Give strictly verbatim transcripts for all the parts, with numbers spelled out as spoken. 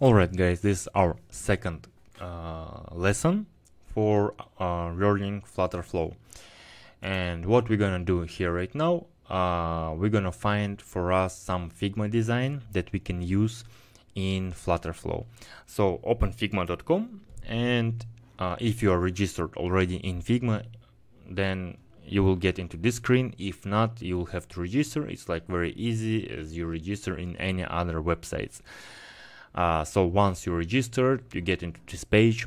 Alright guys, this is our second uh, lesson for uh, learning FlutterFlow. And what we're gonna do here right now, uh, we're gonna find for us some Figma design that we can use in FlutterFlow. So open figma dot com, and uh, if you are registered already in Figma, then you will get into this screen. If not, you will have to register. It's like very easy as you register in any other websites. Uh, so once you registered, you get into this page.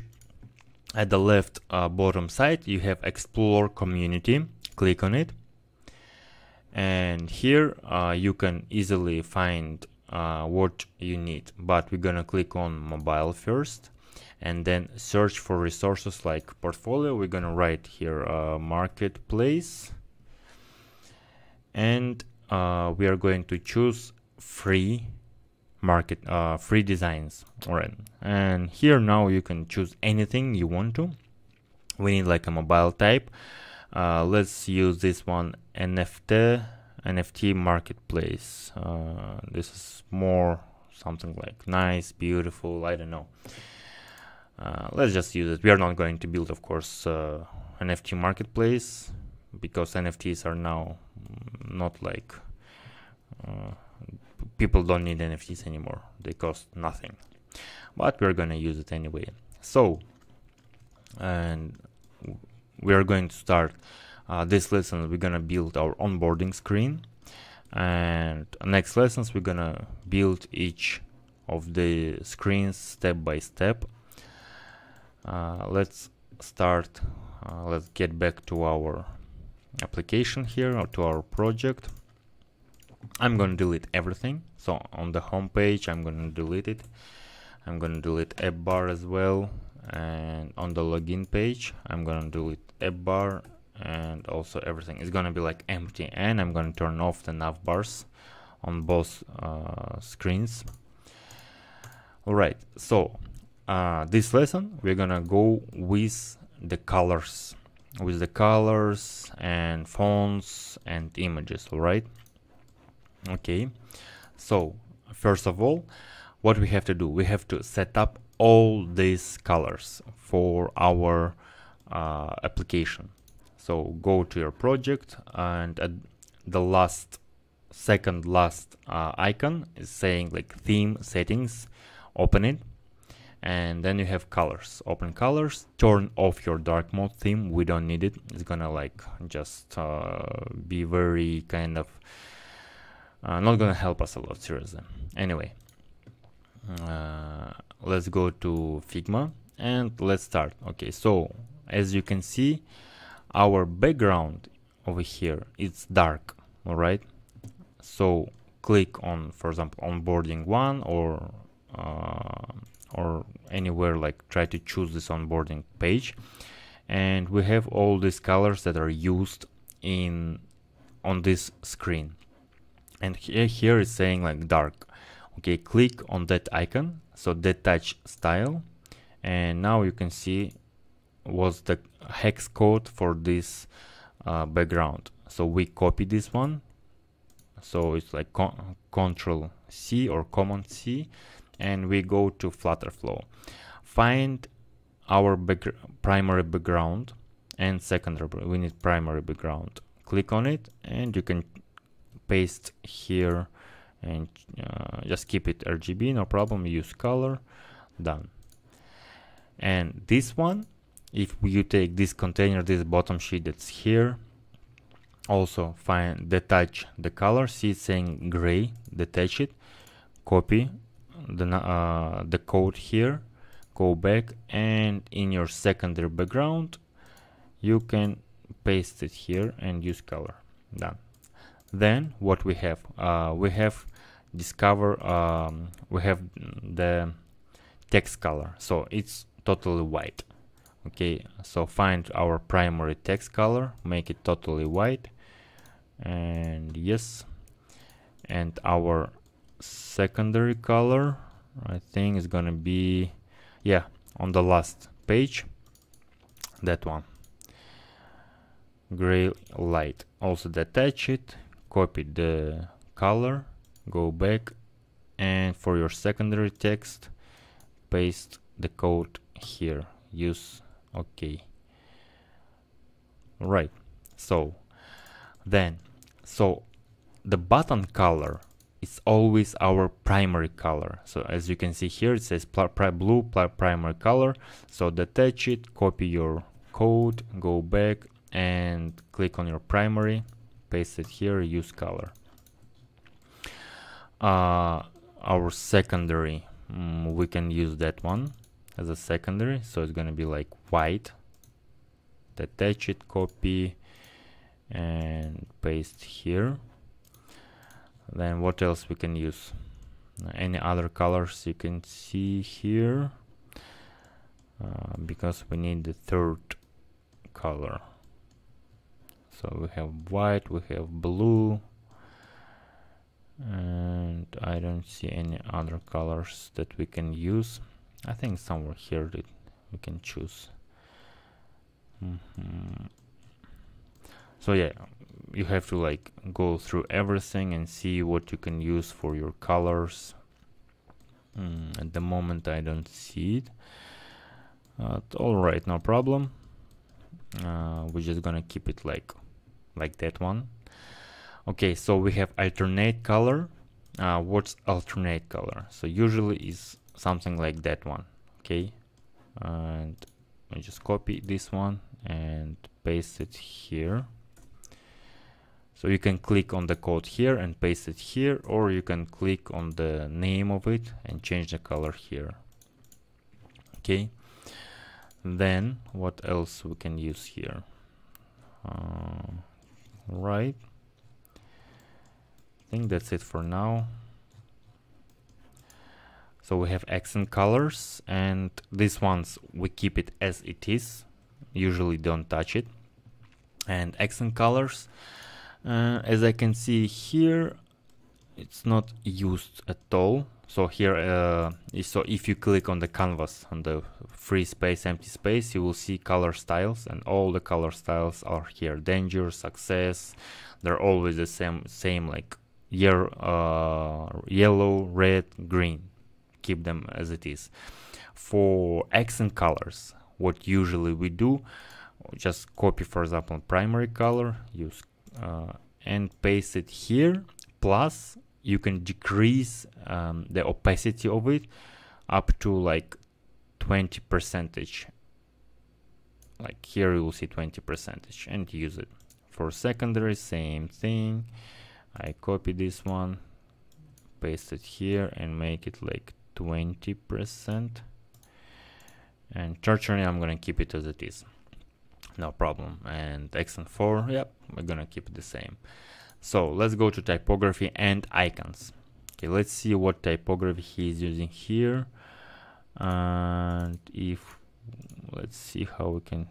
At the left uh, bottom side, you have Explore Community. Click on it. And here uh, you can easily find uh, what you need. But we're gonna click on mobile first, and then search for resources like portfolio. We're gonna write here uh, marketplace, and uh, we are going to choose free market uh, free designs. All right, and here now you can choose anything you want to. We need like a mobile type. Uh, let's use this one, N F T N F T marketplace. Uh, this is more something like nice, beautiful, I don't know. Uh, let's just use it. We are not going to build, of course, uh, N F T marketplace, because N F Ts are now not like uh, people don't need N F Ts anymore. They cost nothing, but we're gonna use it anyway. So, and we are going to start uh, this lesson. We're gonna build our onboarding screen, and next lessons we're gonna build each of the screens step by step. Uh, let's start, uh, let's get back to our application here, or to our project. I'm going to delete everything. So on the home page, I'm going to delete it. I'm going to delete app bar as well. And on the login page, I'm going to delete app bar and also everything. It's going to be like empty, and I'm going to turn off the nav bars on both uh, screens. All right, so Uh, this lesson we're gonna go with the colors with the colors and fonts and images. All right, okay, so first of all, what we have to do, we have to set up all these colors for our uh, application. So go to your project, and at the last second last uh, icon is saying like theme settings, open it. And then you have colors, open colors, turn off your dark mode theme. We don't need it. It's gonna like just uh, be very kind of uh, not gonna help us a lot, seriously. Anyway, uh, let's go to Figma and let's start. Okay, so as you can see, our background over here, it's dark. All right, so click on, for example, onboarding one, or uh, or anywhere, like try to choose this onboarding page, and we have all these colors that are used in on this screen. And here, here is saying like dark. Okay, click on that icon, so detach style, and now you can see was the hex code for this uh, background. So we copy this one, so it's like con control C or command C, and we go to FlutterFlow, find our back primary background and secondary. We need primary background. Click on it, and you can paste here, and uh, just keep it R G B, no problem. Use color, done. And this one, if you take this container, this bottom sheet that's here, also find detach the color. See it's saying gray, detach it, copy the uh, the code here, go back, and in your secondary background you can paste it here and use color, done. Then what we have, uh, we have discover um, we have the text color, so it's totally white. Okay, so find our primary text color, make it totally white, and yes, and our secondary color, I think, is gonna be, yeah, on the last page, that one, gray light. Also detach it, copy the color, go back, and for your secondary text paste the code here, use OK. Right, so then, so the button color is always our primary color. So as you can see here, it says blue primary color. So detach it, copy your code, go back and click on your primary, paste it here, use color. Uh, our secondary, mm, we can use that one as a secondary. So it's gonna be like white. Detach it, copy and paste here. Then what else we can use? Any other colors you can see here, uh, because we need the third color. So we have white, we have blue, and I don't see any other colors that we can use. I think somewhere here that we can choose. Mm-hmm. So yeah, you have to like go through everything and see what you can use for your colors. Mm, at the moment I don't see it. Uh, all right, no problem. Uh, we're just gonna keep it like like that one. Okay, so we have alternate color. Uh, what's alternate color? So usually is something like that one. Okay, and I just copy this one and paste it here. So you can click on the code here and paste it here, or you can click on the name of it and change the color here. Okay, then what else we can use here? Uh, right, I think that's it for now. So we have accent colors, and these ones we keep it as it is, usually don't touch it. And accent colors, uh, as I can see here, it's not used at all. So here, uh, so if you click on the canvas, on the free space, empty space, you will see color styles, and all the color styles are here. Danger, success, they're always the same, same like year, uh, yellow, red, green. Keep them as it is. For accent colors, what usually we do, just copy for example primary color, use uh, and paste it here. Plus you can decrease um, the opacity of it up to like twenty percentage. Like here you will see twenty percentage and use it. For secondary, same thing. I copy this one, paste it here and make it like twenty percent. And tertiary, I'm gonna keep it as it is, no problem. And accent four, yep, we're gonna keep it the same. So let's go to typography and icons. Okay, let's see what typography he is using here. And if, let's see how we can,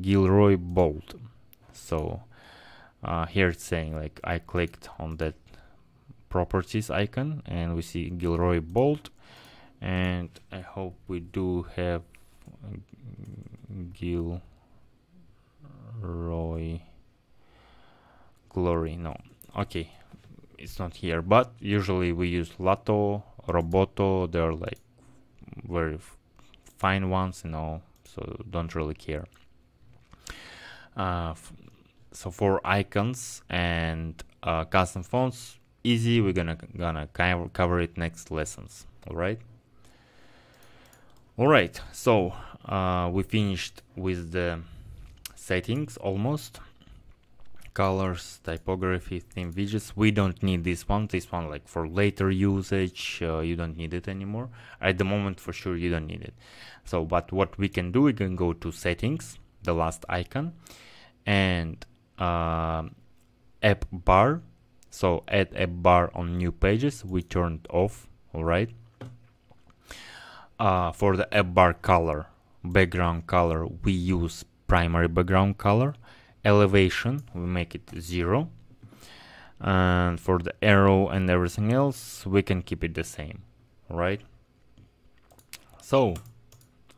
Gilroy bold. So uh, here it's saying like I clicked on that properties icon and we see Gilroy bold, and I hope we do have Gilroy glory. No, okay, it's not here, but usually we use Lato, Roboto, they're like very fine ones, you know, so don't really care. Uh, so for icons and uh, custom fonts, easy, we're gonna gonna cover it next lessons. All right, all right, so uh, we finished with the settings almost. Colors, typography, theme, widgets, we don't need this one, this one like for later usage. Uh, you don't need it anymore at the moment, for sure you don't need it. So but what we can do, we can go to settings, the last icon, and uh, app bar. So add a bar on new pages, we turned off. All right, uh, for the app bar color, background color, we use primary background color. Elevation, we make it zero. And for the arrow and everything else, we can keep it the same. All right, so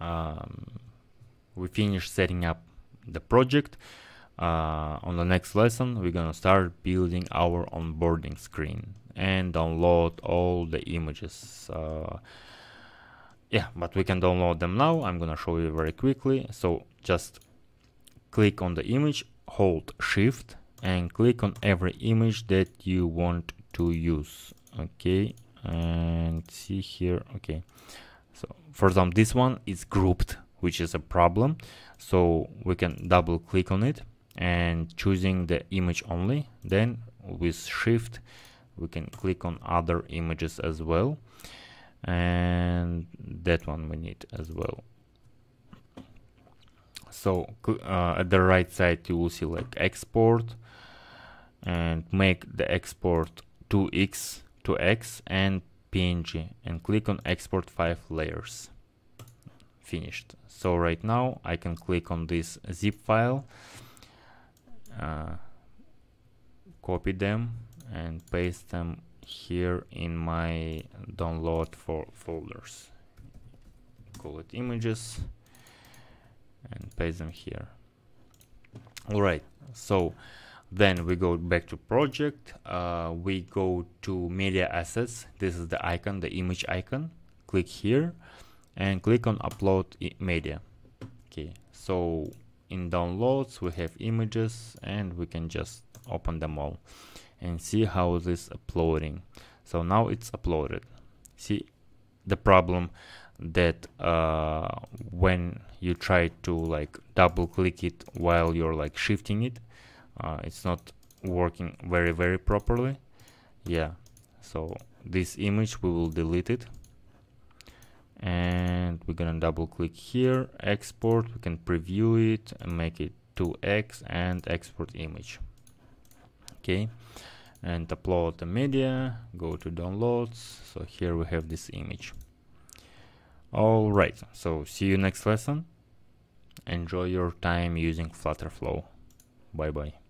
um, we finished setting up the project. Uh, on the next lesson, we're gonna start building our onboarding screen and download all the images. Uh, Yeah, but we can download them now. I'm gonna show you very quickly. So just click on the image, hold shift and click on every image that you want to use. Okay, and see here. Okay, so for example, this one is grouped, which is a problem. So we can double click on it and choosing the image only. Then with shift, we can click on other images as well. And that one we need as well. So uh, at the right side, you will see like export and make the export two X to X and P N G and click on export five layers. Finished. So right now I can click on this zip file, uh, copy them and paste them here in my download for folders, call it images, and paste them here. All right, so then we go back to project, uh, we go to media assets. This is the icon, the image icon. Click here and click on upload media. Okay, so in downloads we have images and we can just open them all and see how this uploading. So now it's uploaded. See the problem that uh, when you try to like double click it while you're like shifting it, uh, it's not working very very properly. Yeah, so this image we will delete it and we're gonna double click here, export, we can preview it and make it two X and export image. Okay, and upload the media, go to downloads. So here we have this image. All right, so see you next lesson. Enjoy your time using FlutterFlow. Bye bye.